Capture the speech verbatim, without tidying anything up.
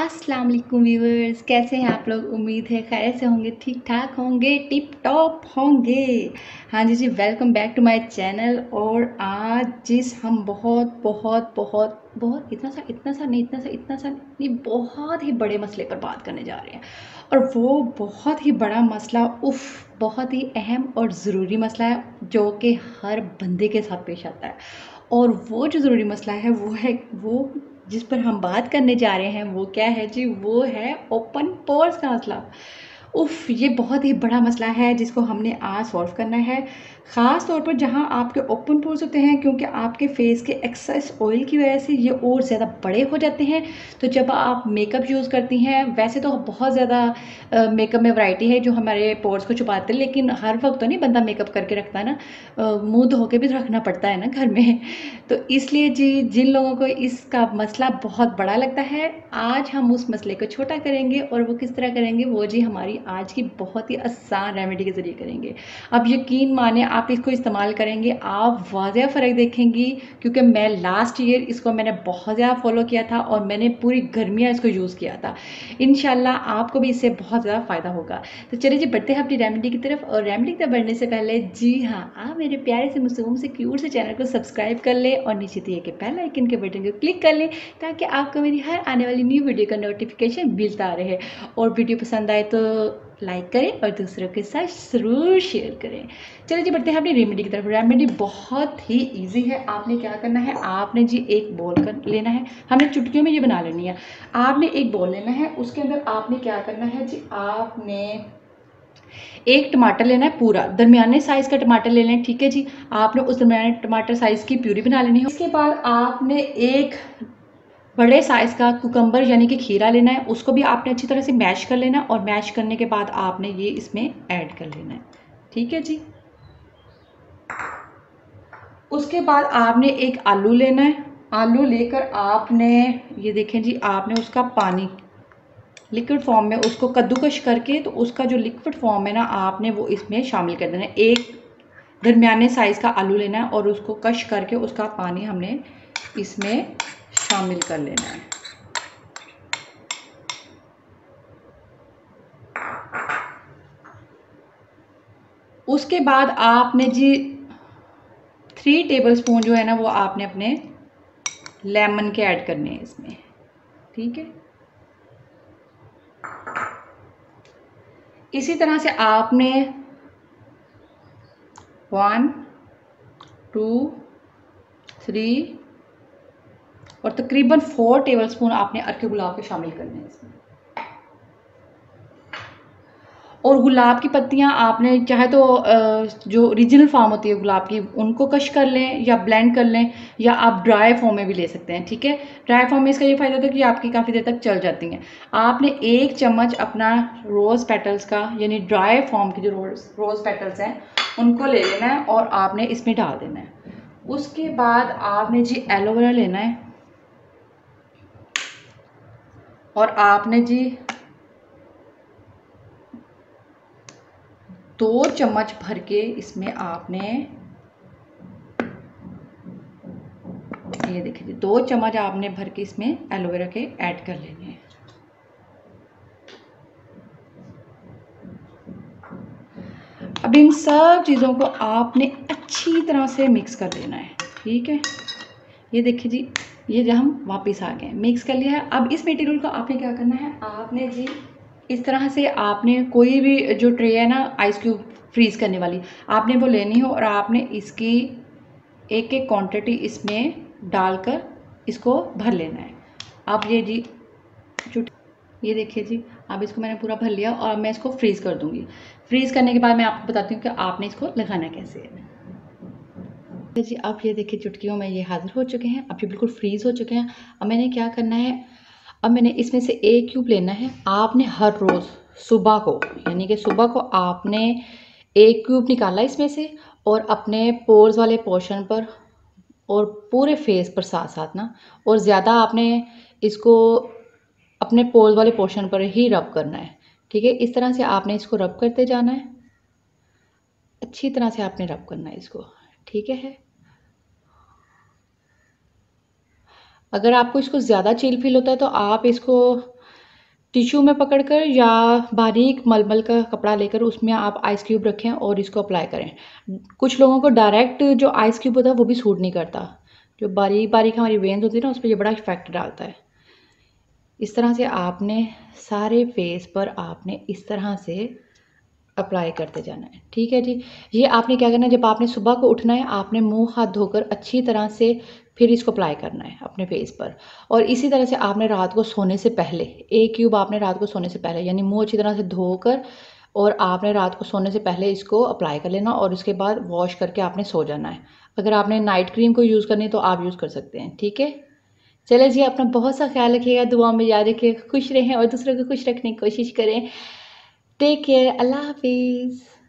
अस्सलाम वालेकुम व्यूअर्स, कैसे हैं आप लोग। उम्मीद है खैर से होंगे, ठीक ठाक होंगे, टिप टॉप होंगे। हाँ जी जी, welcome back to my channel. और आज जिस हम बहुत बहुत बहुत बहुत इतना सा इतना सा नहीं इतना सा इतना सा नहीं बहुत ही बड़े मसले पर बात करने जा रहे हैं। और वो बहुत ही बड़ा मसला, उफ़, बहुत ही अहम और ज़रूरी मसला है जो कि हर बंदे के साथ पेश आता है। और वो जो ज़रूरी मसला है वो है वो जिस पर हम बात करने जा रहे हैं वो क्या है जी, वो है ओपन पोर्स का मसला। उफ़, ये बहुत ही बड़ा मसला है जिसको हमने आज सॉल्व करना है, ख़ास तौर पर जहां आपके ओपन पोर्स होते हैं, क्योंकि आपके फेस के एक्सेस ऑयल की वजह से ये और ज़्यादा बड़े हो जाते हैं। तो जब आप मेकअप यूज़ करती हैं, वैसे तो बहुत ज़्यादा मेकअप में वैरायटी है जो हमारे पोर्स को छुपाते हैं, लेकिन हर वक्त तो नहीं बंदा मेकअप करके रखता ना, मुँह धो के भी तो रखना पड़ता है ना घर में। तो इसलिए जी जिन लोगों को इसका मसला बहुत बड़ा लगता है, आज हम उस मसले को छोटा करेंगे। और वो किस तरह करेंगे, वो जी हमारी आज की बहुत ही आसान रेमेडी के ज़रिए करेंगे। अब यकीन माने आप इसको इस्तेमाल करेंगे, आप वाज़ह फ़र्क देखेंगी, क्योंकि मैं लास्ट ईयर इसको मैंने बहुत ज़्यादा फॉलो किया था और मैंने पूरी गर्मियाँ इसको यूज़ किया था। इंशाल्लाह आपको भी इससे बहुत ज़्यादा फ़ायदा होगा। तो चलिए जी बढ़ते हैं अपनी रेमेडी की तरफ। और रेमेडी की तरफ बढ़ने से पहले जी हाँ, आप मेरे प्यारे से मासूम से क्यूट से चैनल को सब्सक्राइब कर लें और नीचे दिए गए बेल आइकन के बटन को क्लिक कर लें, ताकि आपको मेरी हर आने वाली न्यू वीडियो का नोटिफिकेशन मिलता रहे। और वीडियो पसंद आए तो लाइक करें और दूसरों के साथ ज़रूर शेयर करें। चलिए जी बढ़ते हैं अपनी रेमेडी की तरफ। रेमेडी बहुत ही इजी है। आपने क्या करना है, आपने जी एक बॉल कर लेना है, हमने चुटकियों में ये बना लेनी है। आपने एक बॉल लेना है, उसके अंदर आपने क्या करना है जी, आपने एक टमाटर लेना है, पूरा दरमियाने साइज़ का टमाटर ले लेना है, ठीक है जी। आपने उस दरमियाने टमाटर साइज़ की प्यूरी बना लेनी है। इसके बाद आपने एक बड़े साइज़ का कुकम्बर यानी कि खीरा लेना है, उसको भी आपने अच्छी तरह से मैश कर लेना है। और मैश करने के बाद आपने ये इसमें ऐड कर लेना है, ठीक है जी। उसके बाद आपने एक आलू लेना है। आलू लेकर आपने ये देखें जी, आपने उसका पानी लिक्विड फॉर्म में उसको कद्दूकश करके, तो उसका जो लिक्विड फॉर्म है ना, आपने वो इसमें शामिल कर देना है। एक दरमियाने साइज़ का आलू लेना है और उसको कश करके उसका पानी हमने इसमें शामिल कर लेना है। उसके बाद आपने जी थ्री टेबलस्पून जो है ना, वो आपने अपने लेमन के ऐड करने हैं इसमें, ठीक है। इसी तरह से आपने वन टू थ्री और तकरीबन फोर टेबलस्पून आपने अरके गुलाब के शामिल करने हैं इसमें। और गुलाब की पत्तियां आपने चाहे तो जो ओरिजिनल फॉर्म होती है गुलाब की, उनको कश कर लें या ब्लेंड कर लें, या आप ड्राई फॉर्म में भी ले सकते हैं, ठीक है। ड्राई फॉर्म में इसका ये फ़ायदा होता है कि आपकी काफ़ी देर तक चल जाती हैं। आपने एक चम्मच अपना रोज़ पेटल्स का यानी ड्राई फॉर्म के जो रोज़ रोज़ पेटल्स हैं उनको ले लेना है और आपने इसमें डाल देना है। उसके बाद आपने जी एलोवेरा लेना है और आपने जी दो चम्मच भर के इसमें आपने ये देखिए जी, दो चम्मच आपने भर के इसमें एलोवेरा के ऐड कर लेने हैं। अब इन सब चीज़ों को आपने अच्छी तरह से मिक्स कर देना है, ठीक है। ये देखिए जी, ये जो हम वापस आ गए, मिक्स कर लिया है। अब इस मटेरियल को आपने क्या करना है, आपने जी इस तरह से आपने कोई भी जो ट्रे है ना आइस क्यूब फ्रीज़ करने वाली, आपने वो लेनी हो और आपने इसकी एक एक क्वांटिटी इसमें डालकर इसको भर लेना है। आप ये जी चुट ये देखिए जी, अब इसको मैंने पूरा भर लिया और मैं इसको फ्रीज़ कर दूँगी। फ्रीज़ करने के बाद मैं आपको बताती हूँ कि आपने इसको लगाना कैसे है जी। आप ये देखिए चुटकियों में ये हाज़िर हो चुके हैं, अब ये बिल्कुल फ्रीज़ हो चुके हैं। अब मैंने क्या करना है, अब मैंने इसमें से एक क्यूब लेना है। आपने हर रोज़ सुबह को यानी कि सुबह को आपने एक क्यूब निकाला इसमें से और अपने पोर्स वाले पोर्शन पर और पूरे फेस पर साथ साथ ना, और ज़्यादा आपने इसको अपने पोर्स वाले पोर्शन पर ही रब करना है, ठीक है। इस तरह से आपने इसको रब करते जाना है, अच्छी तरह से आपने रब करना है इसको, ठीक है। अगर आपको इसको ज़्यादा चिल फील होता है तो आप इसको टिश्यू में पकड़कर या बारीक मलमल का कपड़ा लेकर उसमें आप आइस क्यूब रखें और इसको अप्लाई करें। कुछ लोगों को डायरेक्ट जो आइस क्यूब होता है वो भी सूट नहीं करता, जो बारीक बारीक हमारी वेन्स होती है ना उस पर ये बड़ा इफेक्ट डालता है। इस तरह से आपने सारे फेस पर आपने इस तरह से अप्लाई करते जाना है, ठीक है जी। ये आपने क्या करना है, जब आपने सुबह को उठना है आपने मुंह हाथ धोकर अच्छी तरह से फिर इसको अप्लाई करना है अपने फेस पर। और इसी तरह से आपने रात को सोने से पहले एक क्यूब आपने रात को सोने से पहले यानी मुंह अच्छी तरह से धोकर और आपने रात को सोने से पहले इसको अप्लाई कर लेना और उसके बाद वॉश करके आपने सो जाना है। अगर आपने नाइट क्रीम को यूज़ करनी है तो आप यूज़ कर सकते हैं, ठीक है। चले जी, अपना बहुत सा ख्याल रखिएगा, दुआ में याद रखिएगा, खुश रहें और दूसरों को खुश रखने की कोशिश करें। टेक केयर, अल्लाह हाफिज़।